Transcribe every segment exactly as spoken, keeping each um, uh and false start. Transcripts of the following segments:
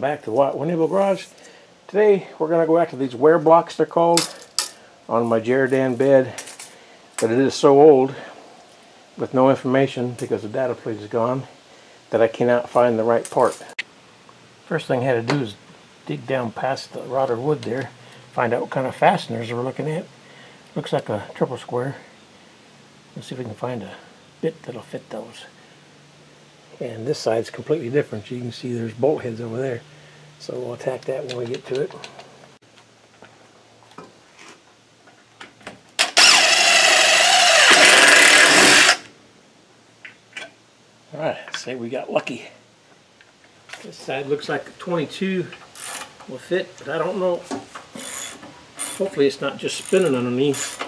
Welcome back to Watt Winnable Garage. Today we're going to go after these wear blocks, they're called, on my Jaredan bed. But it is so old, with no information because the data plate is gone, that I cannot find the right part. First thing I had to do is dig down past the rotted wood there, find out what kind of fasteners we're looking at. Looks like a triple square. Let's see if we can find a bit that'll fit those. And this side's completely different. You can see there's bolt heads over there. So we'll attack that when we get to it. Alright, say we got lucky. This side looks like a twenty-two will fit, but I don't know. Hopefully it's not just spinning underneath.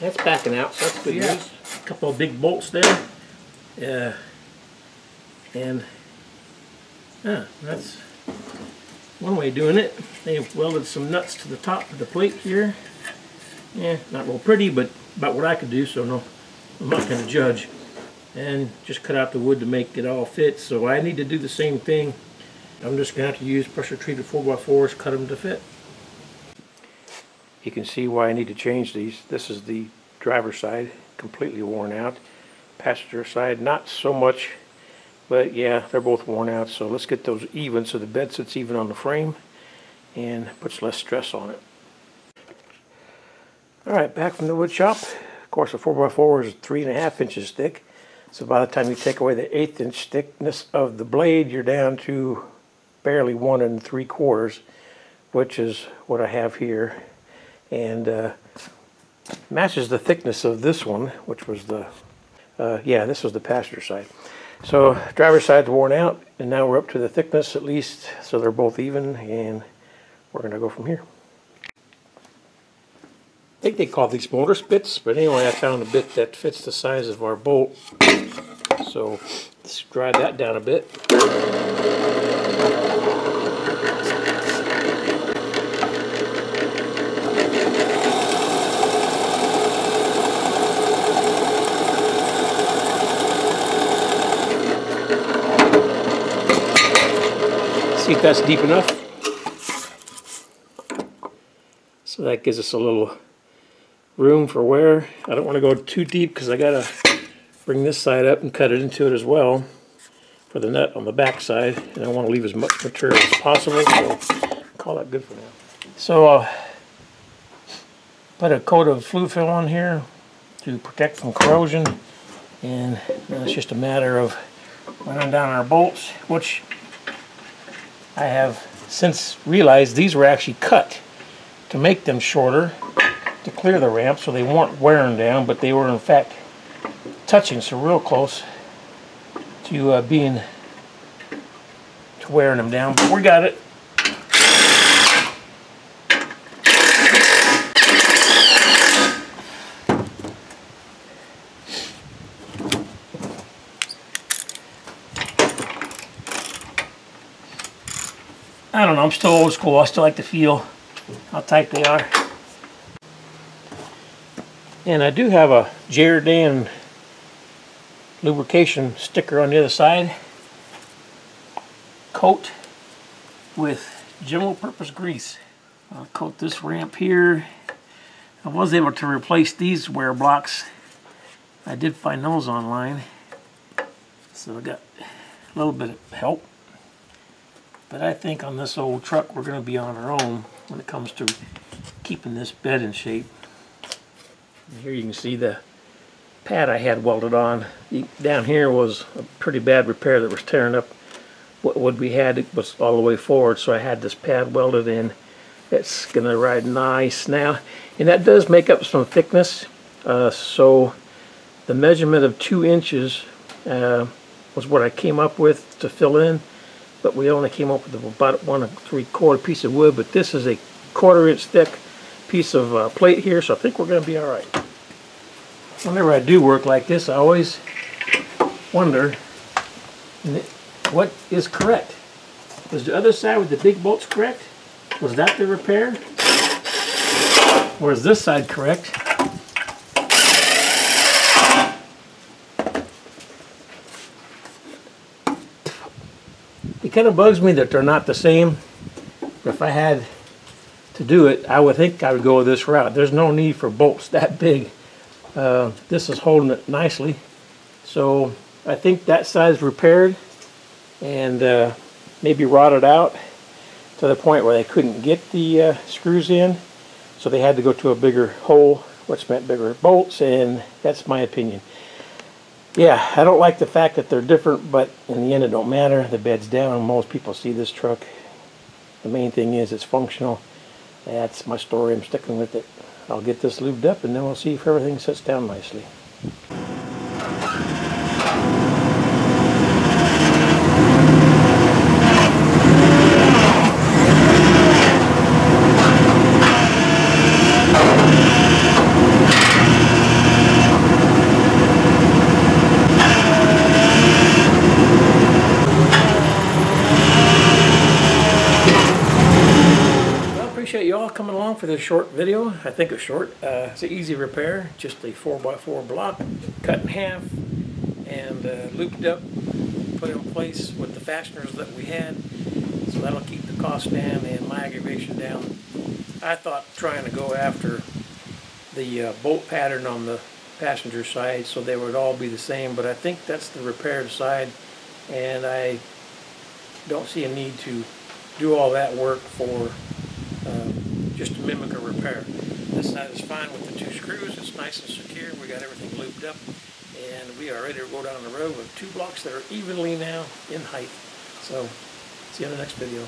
That's backing out, so that's good news. Couple of big bolts there, uh, and uh, that's one way of doing it. They've welded some nuts to the top of the plate here. Yeah, not real pretty, but about what I could do, so no, I'm not going to judge. And just cut out the wood to make it all fit, so I need to do the same thing. I'm just going to have to use pressure-treated four by fours, cut them to fit. You can see why I need to change these. This is the driver's side, completely worn out. Passenger side, not so much, but yeah, they're both worn out, so let's get those even so the bed sits even on the frame and puts less stress on it. Alright, back from the wood shop. Of course, a four by four is three and a half inches thick, so by the time you take away the eighth inch thickness of the blade, you're down to barely one and three quarters, which is what I have here, and uh, matches the thickness of this one, which was the uh, yeah this was the passenger side. So driver's side's worn out, and now we're up to the thickness at least, so they're both even, and we're gonna go from here. I think they call these motor spits, but anyway, I found a bit that fits the size of our bolt, so let's drive that down a bit. See if that's deep enough. So that gives us a little room for wear. I don't want to go too deep because I gotta bring this side up and cut it into it as well for the nut on the back side, and I want to leave as much material as possible, so call that good for now. So uh, put a coat of flue fill on here to protect from corrosion, and now it's just a matter of running down our bolts, which I have since realized these were actually cut to make them shorter to clear the ramp, so they weren't wearing down, but they were in fact touching, so real close to uh, being to wearing them down. But we got it. I don't know, I'm still old school. I still like to feel how tight they are. And I do have a Jerr-Dan lubrication sticker on the other side. Coat with general purpose grease. I'll coat this ramp here. I was able to replace these wear blocks. I did find those online, so I got a little bit of help. But I think on this old truck, we're going to be on our own when it comes to keeping this bed in shape. And here you can see the pad I had welded on. Down here was a pretty bad repair that was tearing up what wood we had. It was all the way forward, so I had this pad welded in. It's going to ride nice now. And that does make up some thickness. Uh, so the measurement of two inches uh, was what I came up with to fill in. But we only came up with about one and three quarter piece of wood, but this is a quarter inch thick piece of uh, plate here, so I think we're going to be all right. Whenever I do work like this, I always wonder what is correct. Was the other side with the big bolts correct? Was that the repair? Or is this side correct? It kind of bugs me that they're not the same. If I had to do it, I would think I would go this route. There's no need for bolts that big. Uh, this is holding it nicely. So I think that side's repaired and uh, maybe rotted out to the point where they couldn't get the uh, screws in. So they had to go to a bigger hole, which meant bigger bolts, and that's my opinion. Yeah, I don't like the fact that they're different, but in the end it don't matter. The bed's down. Most people see this truck. The main thing is it's functional. That's my story. I'm sticking with it. I'll get this lubed up and then we'll see if everything sits down nicely. Coming along for this short video. I think it's short. Uh, it's an easy repair, just a four by four block cut in half and uh, looped up, put in place with the fasteners that we had, so that'll keep the cost down and my aggravation down. I thought trying to go after the uh, bolt pattern on the passenger side so they would all be the same, but I think that's the repaired side and I don't see a need to do all that work for just to mimic a repair. This side is fine with the two screws. It's nice and secure. We got everything looped up and we are ready to go down the road with two blocks that are evenly now in height. So see you in the next video.